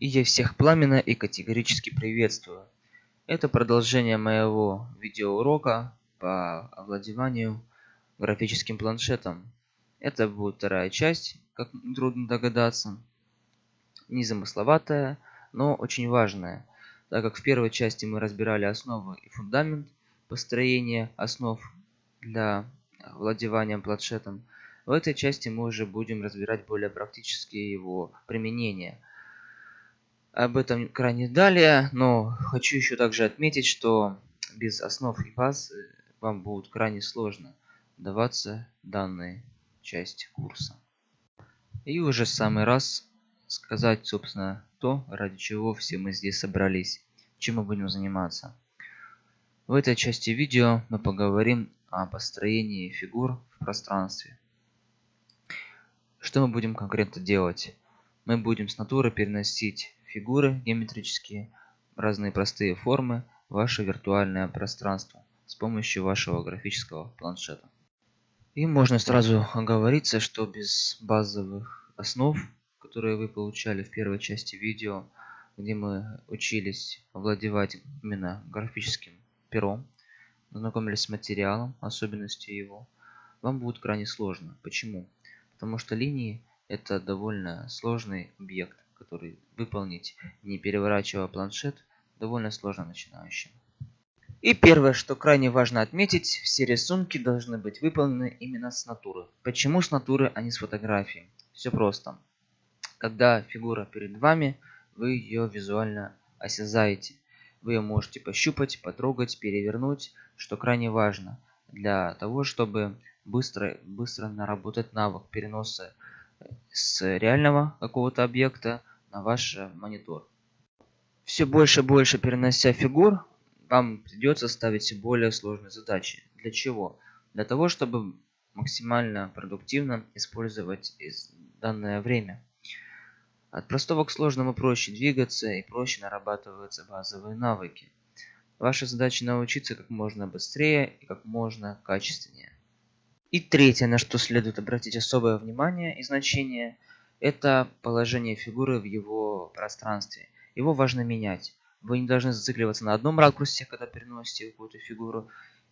И я всех пламенно и категорически приветствую. Это продолжение моего видеоурока по овладеванию графическим планшетом. Это будет вторая часть, как трудно догадаться. Незамысловатая, но очень важная. Так как в первой части мы разбирали основы и фундамент построения основ для овладевания планшетом, в этой части мы уже будем разбирать более практические его применения. Об этом крайне далее, но хочу еще также отметить, что без основ и баз вам будет крайне сложно даваться данной части курса. И уже в самый раз сказать, собственно, то, ради чего все мы здесь собрались, чем мы будем заниматься. В этой части видео мы поговорим о построении фигур в пространстве. Что мы будем конкретно делать? Мы будем с натуры переносить фигуры геометрические, разные простые формы в ваше виртуальное пространство с помощью вашего графического планшета. И можно сразу оговориться, что без базовых основ, которые вы получали в первой части видео, где мы учились овладевать именно графическим пером, знакомились с материалом, особенностью его, вам будет крайне сложно. Почему? Потому что линии — это довольно сложный объект, который выполнить, не переворачивая планшет, довольно сложно начинающим. И первое, что крайне важно отметить, все рисунки должны быть выполнены именно с натуры. Почему с натуры, а не с фотографии? Все просто. Когда фигура перед вами, вы ее визуально осязаете. Вы ее можете пощупать, потрогать, перевернуть, что крайне важно для того, чтобы быстро наработать навык переноса с реального какого-то объекта на ваш монитор. Все больше и больше перенося фигур, вам придется ставить все более сложные задачи. Для чего? Для того, чтобы максимально продуктивно использовать данное время. От простого к сложному проще двигаться и проще нарабатываются базовые навыки. Ваша задача — научиться как можно быстрее и как можно качественнее. И третье, на что следует обратить особое внимание и значение, это положение фигуры в его пространстве. Его важно менять. Вы не должны зацикливаться на одном ракурсе, когда переносите какую-то фигуру.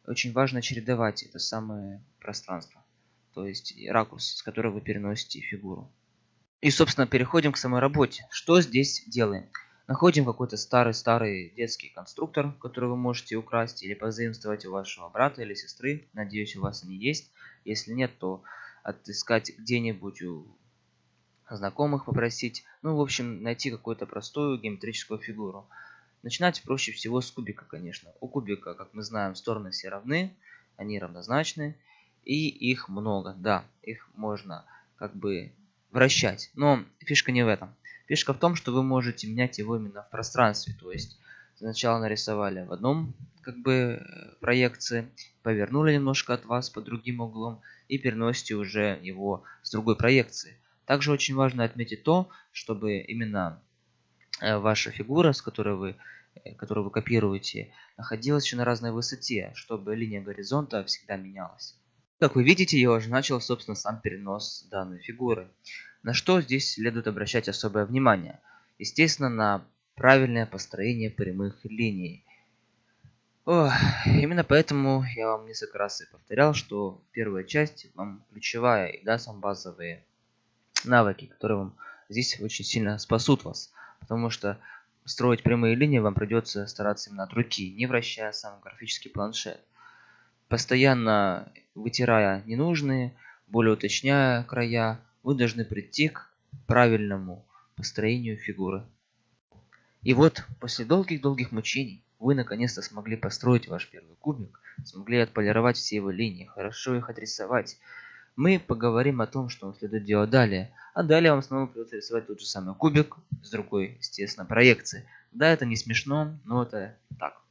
Очень важно чередовать это самое пространство, то есть ракурс, с которого вы переносите фигуру. И, собственно, переходим к самой работе. Что здесь делаем? Находим какой-то старый детский конструктор, который вы можете украсть или позаимствовать у вашего брата или сестры. Надеюсь, у вас они есть. Если нет, то отыскать где-нибудь у знакомых, попросить. Ну, в общем, найти какую-то простую геометрическую фигуру. Начинать проще всего с кубика, конечно. У кубика, как мы знаем, стороны все равны, они равнозначны. И их много, да, их можно как бы вращать. Но фишка не в этом. Фишка в том, что вы можете менять его именно в пространстве. То есть сначала нарисовали в одном как бы проекции, повернули немножко от вас под другим углом и переносите уже его с другой проекции. Также очень важно отметить то, чтобы именно ваша фигура, которую вы копируете, находилась еще на разной высоте, чтобы линия горизонта всегда менялась. Как вы видите, я уже начал, собственно, сам перенос данной фигуры. На что здесь следует обращать особое внимание? Естественно, на правильное построение прямых линий. Именно поэтому я вам несколько раз и повторял, что первая часть вам ключевая и даст вам базовые навыки, которые вам здесь очень сильно спасут вас. Потому что строить прямые линии вам придется стараться именно от руки, не вращая сам графический планшет. Постоянно вытирая ненужные, более уточняя края, вы должны прийти к правильному построению фигуры. И вот, после долгих-долгих мучений, вы наконец-то смогли построить ваш первый кубик, смогли отполировать все его линии, хорошо их отрисовать. Мы поговорим о том, что вам следует делать далее. А далее вам снова придется рисовать тот же самый кубик с другой, естественно, проекции. Да, это не смешно, но это так.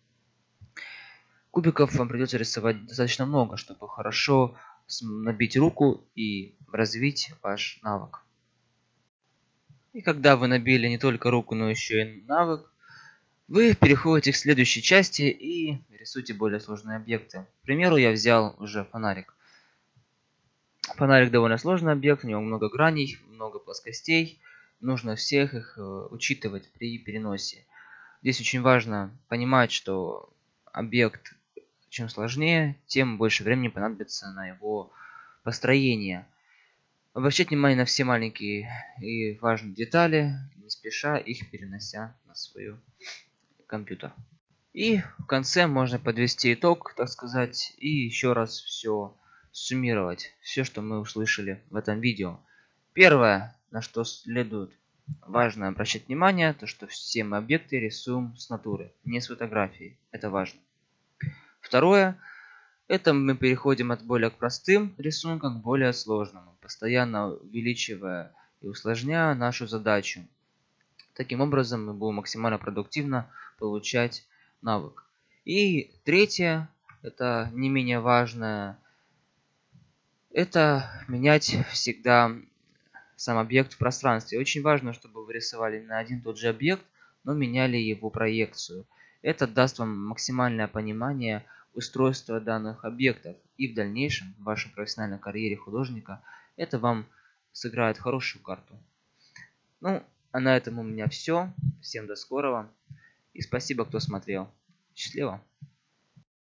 Кубиков вам придется рисовать достаточно много, чтобы хорошо набить руку и развить ваш навык. И когда вы набили не только руку, но еще и навык, вы переходите к следующей части и рисуете более сложные объекты. К примеру, я взял уже фонарик. Фонарик довольно сложный объект, у него много граней, много плоскостей. нужно всех их учитывать при переносе. Здесь очень важно понимать, что объект чем сложнее, тем больше времени понадобится на его построение. Обращать внимание на все маленькие и важные детали, не спеша их перенося на свой компьютер. И в конце можно подвести итог, так сказать, и еще раз все суммировать, все, что мы услышали в этом видео. Первое, на что следует важно обращать внимание, то что все мы объекты рисуем с натуры, не с фотографии. Это важно. Второе, это мы переходим от более простым рисункам к более сложному, постоянно увеличивая и усложняя нашу задачу. Таким образом мы будем максимально продуктивно получать навык. И третье, это не менее важное, это менять всегда сам объект в пространстве. Очень важно, чтобы вы рисовали на один и тот же объект, но меняли его проекцию. Это даст вам максимальное понимание устройства данных объектов. И в дальнейшем, в вашей профессиональной карьере художника, это вам сыграет хорошую карту. Ну, а на этом у меня все. Всем до скорого. И спасибо, кто смотрел. Счастливо.